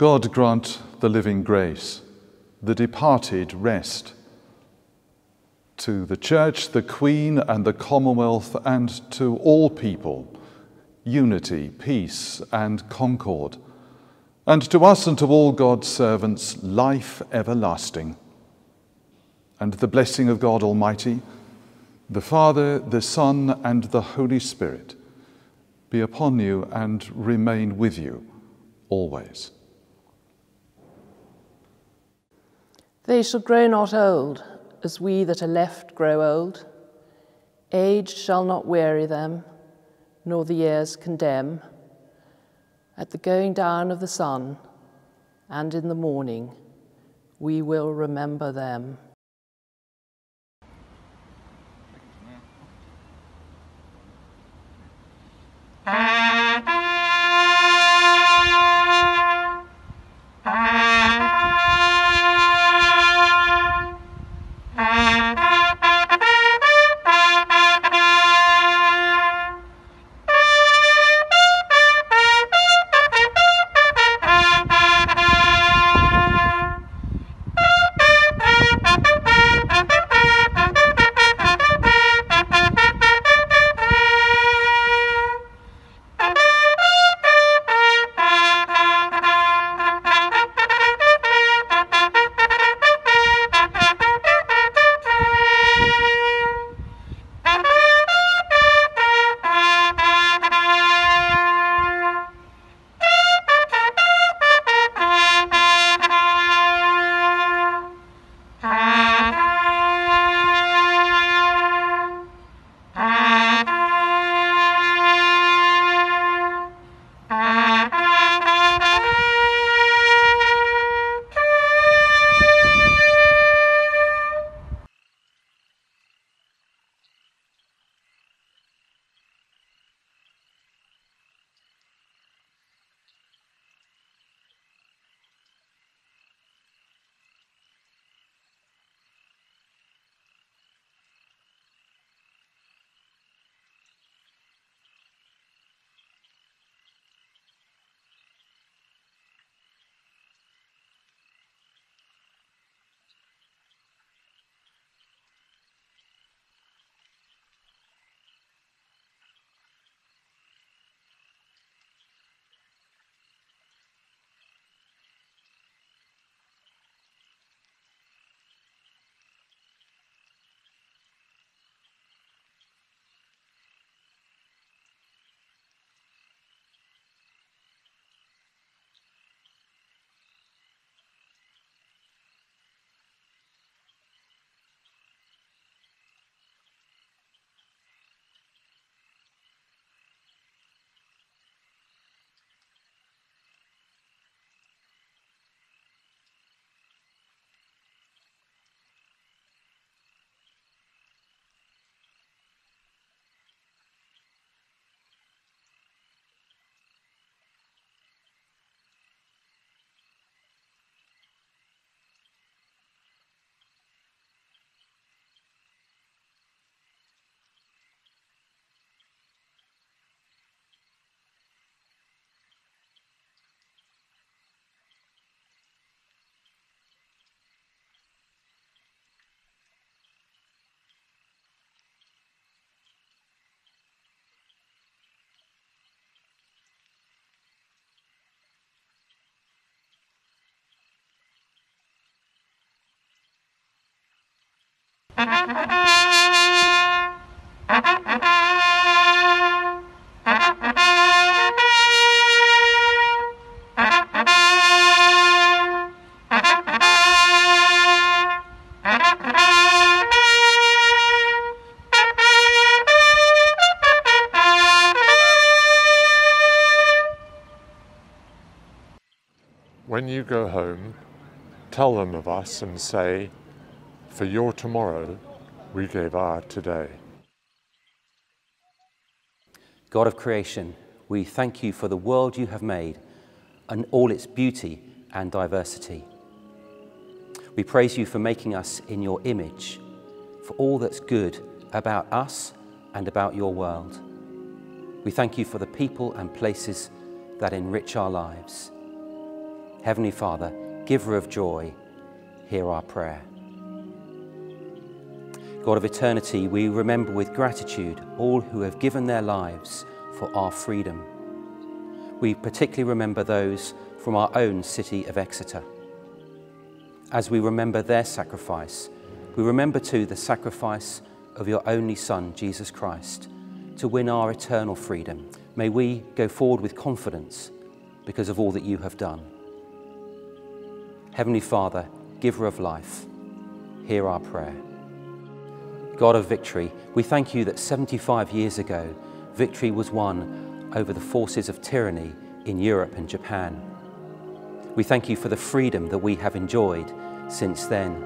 God grant the living grace, the departed rest. To the Church, the Queen, and the Commonwealth, and to all people, unity, peace, and concord. And to us and to all God's servants, life everlasting. And the blessing of God Almighty, the Father, the Son, and the Holy Spirit, be upon you and remain with you always. They shall grow not old, as we that are left grow old. Age shall not weary them, nor the years condemn. At the going down of the sun, and in the morning, we will remember them. When you go home, tell them of us and say, for your tomorrow, we gave our today. God of creation, we thank you for the world you have made and all its beauty and diversity. We praise you for making us in your image, for all that's good about us and about your world. We thank you for the people and places that enrich our lives. Heavenly Father, giver of joy, hear our prayer. God of eternity, we remember with gratitude all who have given their lives for our freedom. We particularly remember those from our own city of Exeter. As we remember their sacrifice, we remember too the sacrifice of your only Son, Jesus Christ, to win our eternal freedom. May we go forward with confidence because of all that you have done. Heavenly Father, giver of life, hear our prayer. God of victory, we thank you that 75 years ago, victory was won over the forces of tyranny in Europe and Japan. We thank you for the freedom that we have enjoyed since then.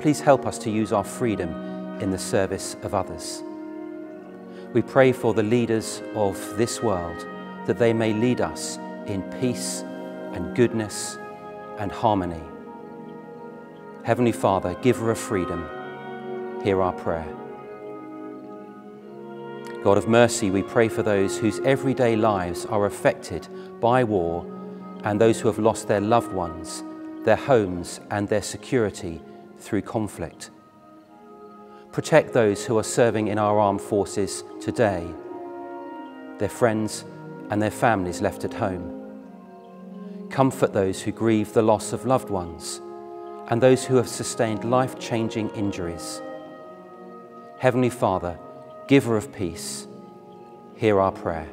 Please help us to use our freedom in the service of others. We pray for the leaders of this world, that they may lead us in peace and goodness and harmony. Heavenly Father, giver of freedom, hear our prayer. God of mercy, we pray for those whose everyday lives are affected by war and those who have lost their loved ones, their homes and their security through conflict. Protect those who are serving in our armed forces today, their friends and their families left at home. Comfort those who grieve the loss of loved ones and those who have sustained life-changing injuries. Heavenly Father, giver of peace, hear our prayer.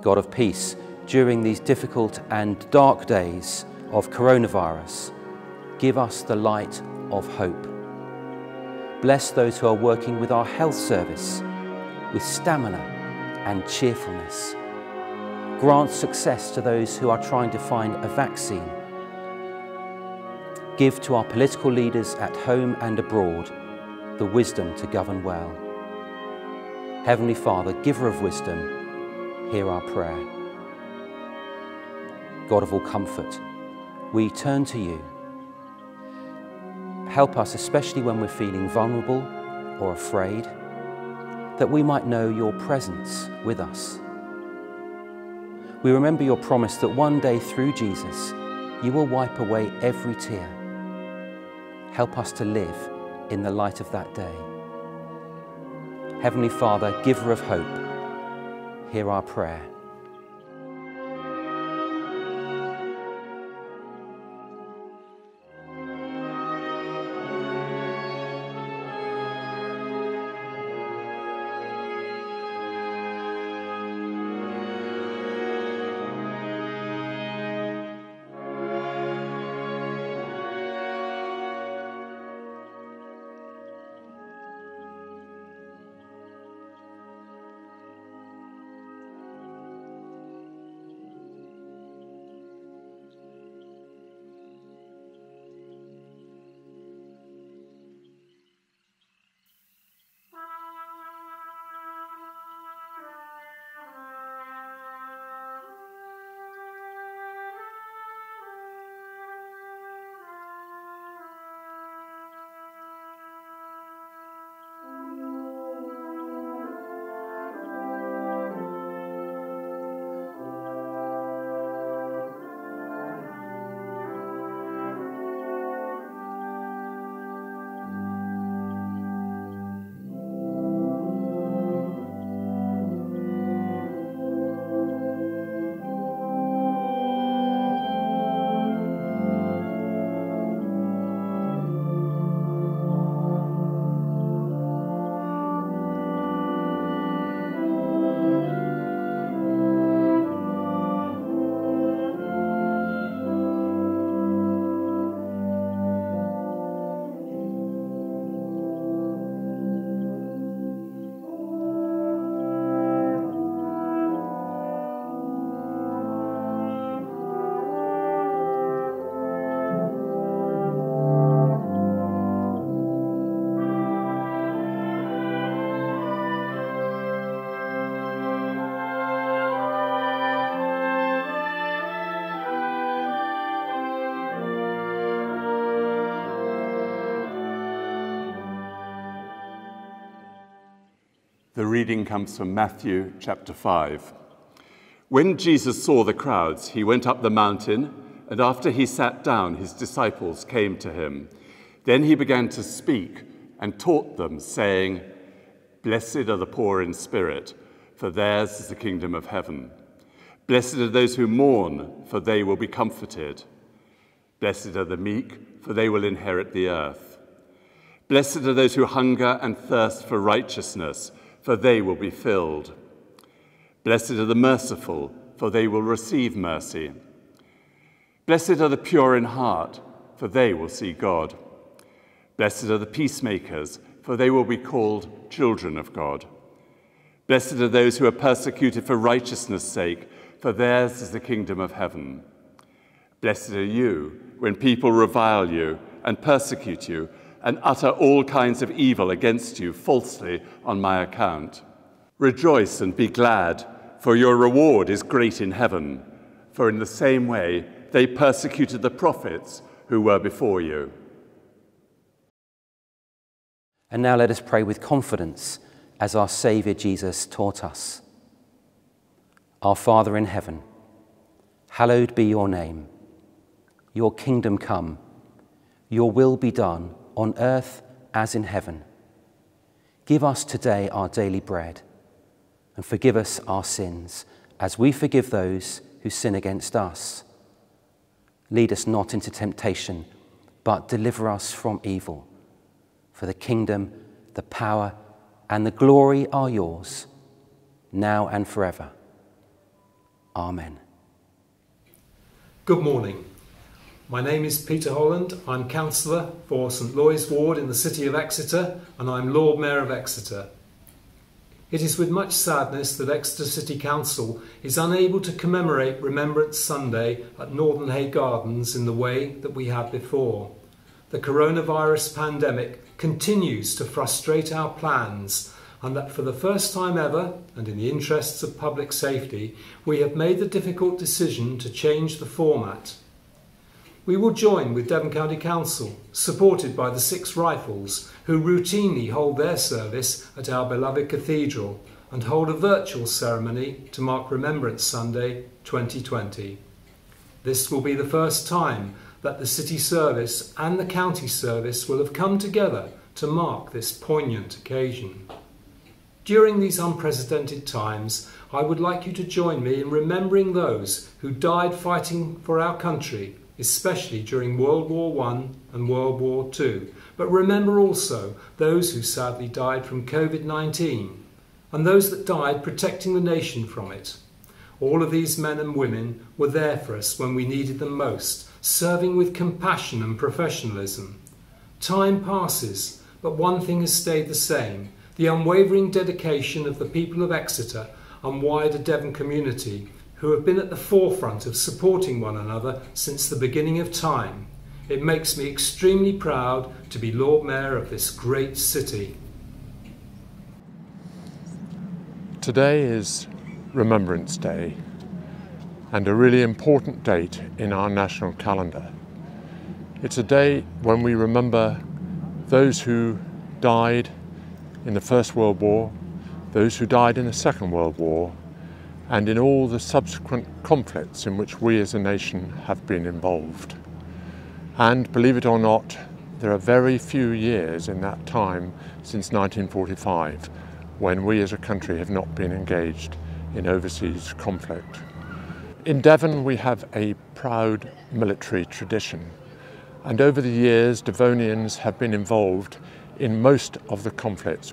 God of peace, during these difficult and dark days of coronavirus, give us the light of hope. Bless those who are working with our health service with stamina and cheerfulness. Grant success to those who are trying to find a vaccine. Give to our political leaders at home and abroad the wisdom to govern well. Heavenly Father, giver of wisdom, hear our prayer. God of all comfort, we turn to you. Help us, especially when we're feeling vulnerable or afraid, that we might know your presence with us. We remember your promise that one day through Jesus, you will wipe away every tear. Help us to live in the light of that day. Heavenly Father, giver of hope, hear our prayer. The reading comes from Matthew chapter 5. When Jesus saw the crowds, he went up the mountain, and after he sat down, his disciples came to him. Then he began to speak and taught them, saying, Blessed are the poor in spirit, for theirs is the kingdom of heaven. Blessed are those who mourn, for they will be comforted. Blessed are the meek, for they will inherit the earth. Blessed are those who hunger and thirst for righteousness, for they will be filled. Blessed are the merciful, for they will receive mercy. Blessed are the pure in heart, for they will see God. Blessed are the peacemakers, for they will be called children of God. Blessed are those who are persecuted for righteousness' sake, for theirs is the kingdom of heaven. Blessed are you when people revile you and persecute you and utter all kinds of evil against you falsely on my account. Rejoice and be glad, for your reward is great in heaven, for in the same way they persecuted the prophets who were before you. And now let us pray with confidence as our Saviour Jesus taught us. Our Father in heaven, hallowed be your name. Your kingdom come, your will be done on earth as in heaven. Give us today our daily bread, and forgive us our sins as we forgive those who sin against us. Lead us not into temptation, but deliver us from evil. For the kingdom, the power, and the glory are yours, now and forever. Amen. Good morning. My name is Peter Holland. I'm councillor for St Loyes Ward in the city of Exeter, and I'm Lord Mayor of Exeter. It is with much sadness that Exeter City Council is unable to commemorate Remembrance Sunday at Northernhay Gardens in the way that we had before. The coronavirus pandemic continues to frustrate our plans, and that for the first time ever, and in the interests of public safety, we have made the difficult decision to change the format. We will join with Devon County Council, supported by the Six Rifles, who routinely hold their service at our beloved cathedral, and hold a virtual ceremony to mark Remembrance Sunday 2020. This will be the first time that the city service and the county service will have come together to mark this poignant occasion. During these unprecedented times, I would like you to join me in remembering those who died fighting for our country, especially during World War I and World War II, but remember also those who sadly died from COVID-19 and those that died protecting the nation from it. All of these men and women were there for us when we needed them most, serving with compassion and professionalism. Time passes, but one thing has stayed the same, the unwavering dedication of the people of Exeter and wider Devon community, who have been at the forefront of supporting one another since the beginning of time. It makes me extremely proud to be Lord Mayor of this great city. Today is Remembrance Day, and a really important date in our national calendar. It's a day when we remember those who died in the First World War, those who died in the Second World War, and in all the subsequent conflicts in which we as a nation have been involved. And believe it or not, there are very few years in that time since 1945 when we as a country have not been engaged in overseas conflict. In Devon we have a proud military tradition, and over the years Devonians have been involved in most of the conflicts,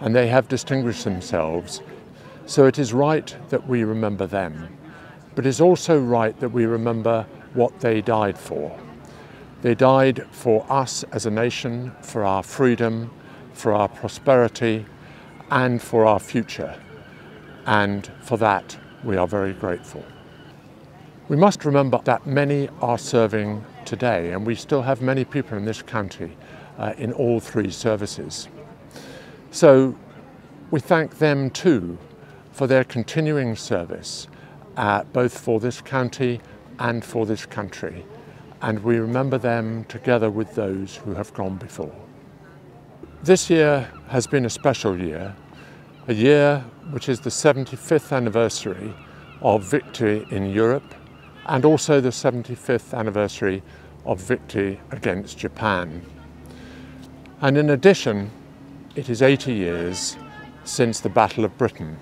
and they have distinguished themselves. So it is right that we remember them, but it's also right that we remember what they died for. They died for us as a nation, for our freedom, for our prosperity, and for our future. And for that, we are very grateful. We must remember that many are serving today, and we still have many people in this county in all three services. So we thank them too, for their continuing service, both for this county and for this country. And we remember them together with those who have gone before. This year has been a special year, a year which is the 75th anniversary of victory in Europe and also the 75th anniversary of victory against Japan. And in addition, it is 80 years since the Battle of Britain,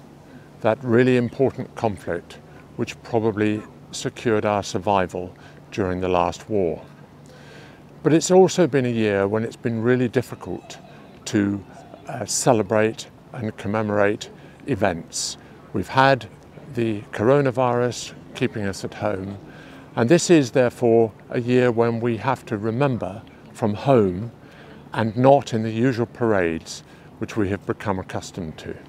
that really important conflict which probably secured our survival during the last war. But it's also been a year when it's been really difficult to celebrate and commemorate events. We've had the coronavirus keeping us at home, and this is therefore a year when we have to remember from home and not in the usual parades which we have become accustomed to.